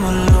I'm alone.